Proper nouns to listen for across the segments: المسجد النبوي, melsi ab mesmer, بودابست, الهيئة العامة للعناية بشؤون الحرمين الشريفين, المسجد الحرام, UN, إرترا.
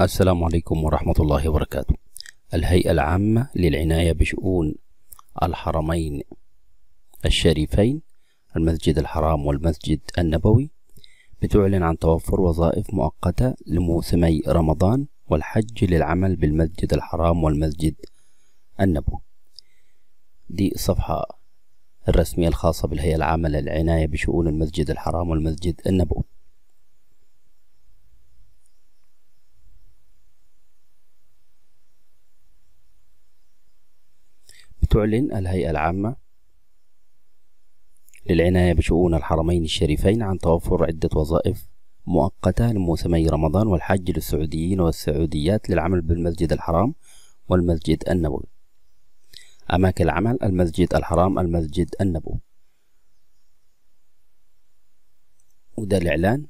السلام عليكم ورحمة الله وبركاته. الهيئة العامة للعناية بشؤون الحرمين الشريفين المسجد الحرام والمسجد النبوي بتعلن عن توفر وظائف مؤقتة لموسمي رمضان والحج للعمل بالمسجد الحرام والمسجد النبوي. دي الصفحة الرسمية الخاصة بالهيئة العامة للعناية بشؤون المسجد الحرام والمسجد النبوي. تعلن الهيئة العامة للعناية بشؤون الحرمين الشريفين عن توفر عدة وظائف مؤقتة لموسمي رمضان والحج للسعوديين والسعوديات للعمل بالمسجد الحرام والمسجد النبوي. أماكن العمل: المسجد الحرام، المسجد النبوي. وده الإعلان.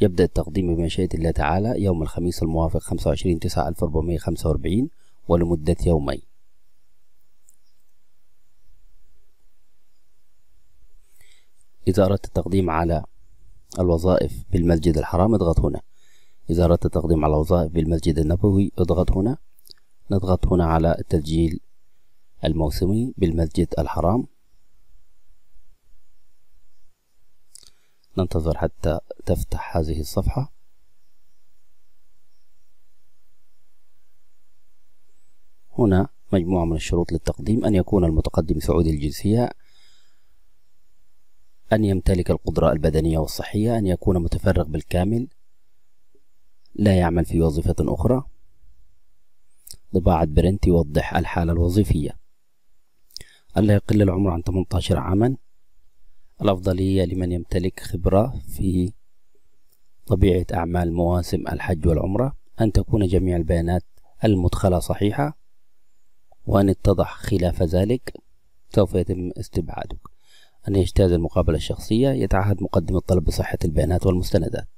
يبدأ التقديم بمشيئة الله تعالى يوم الخميس الموافق 25/9/1445 ولمدة يومين. إذا أردت التقديم على الوظائف بالمسجد الحرام اضغط هنا. إذا أردت التقديم على الوظائف بالمسجد النبوي اضغط هنا. نضغط هنا على التسجيل الموسمي بالمسجد الحرام. ننتظر حتى تفتح هذه الصفحة. هنا مجموعة من الشروط للتقديم: أن يكون المتقدم سعودي الجنسية، أن يمتلك القدرة البدنية والصحية، أن يكون متفرغ بالكامل لا يعمل في وظيفة أخرى. طباعة برنت يوضح الحالة الوظيفية. ألا يقل العمر عن 18 عاما. الأفضلية لمن يمتلك خبرة في طبيعة أعمال مواسم الحج والعمرة. أن تكون جميع البيانات المدخلة صحيحة، وأن اتضح خلاف ذلك سوف يتم استبعادك. أن يجتاز المقابلة الشخصية. يتعهد مقدم الطلب بصحة البيانات والمستندات،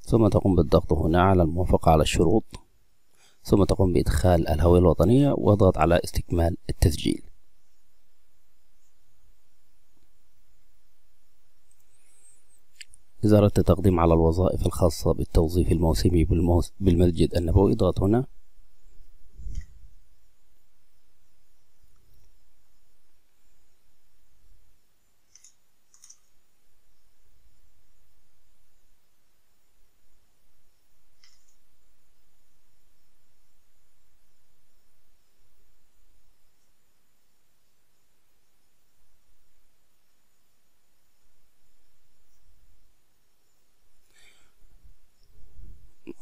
ثم تقوم بالضغط هنا على الموافقة على الشروط، ثم تقوم بإدخال الهوية الوطنية واضغط على استكمال التسجيل. إذا أردت التقديم على الوظائف الخاصة بالتوظيف الموسمي بالمسجد النبوي اضغط هنا.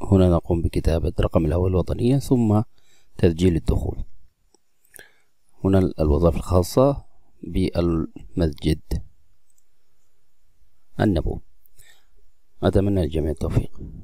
هنا نقوم بكتابة رقم الهوية الوطنية ثم تسجيل الدخول. هنا الوظائف الخاصة بالمسجد النبوي. أتمنى للجميع التوفيق.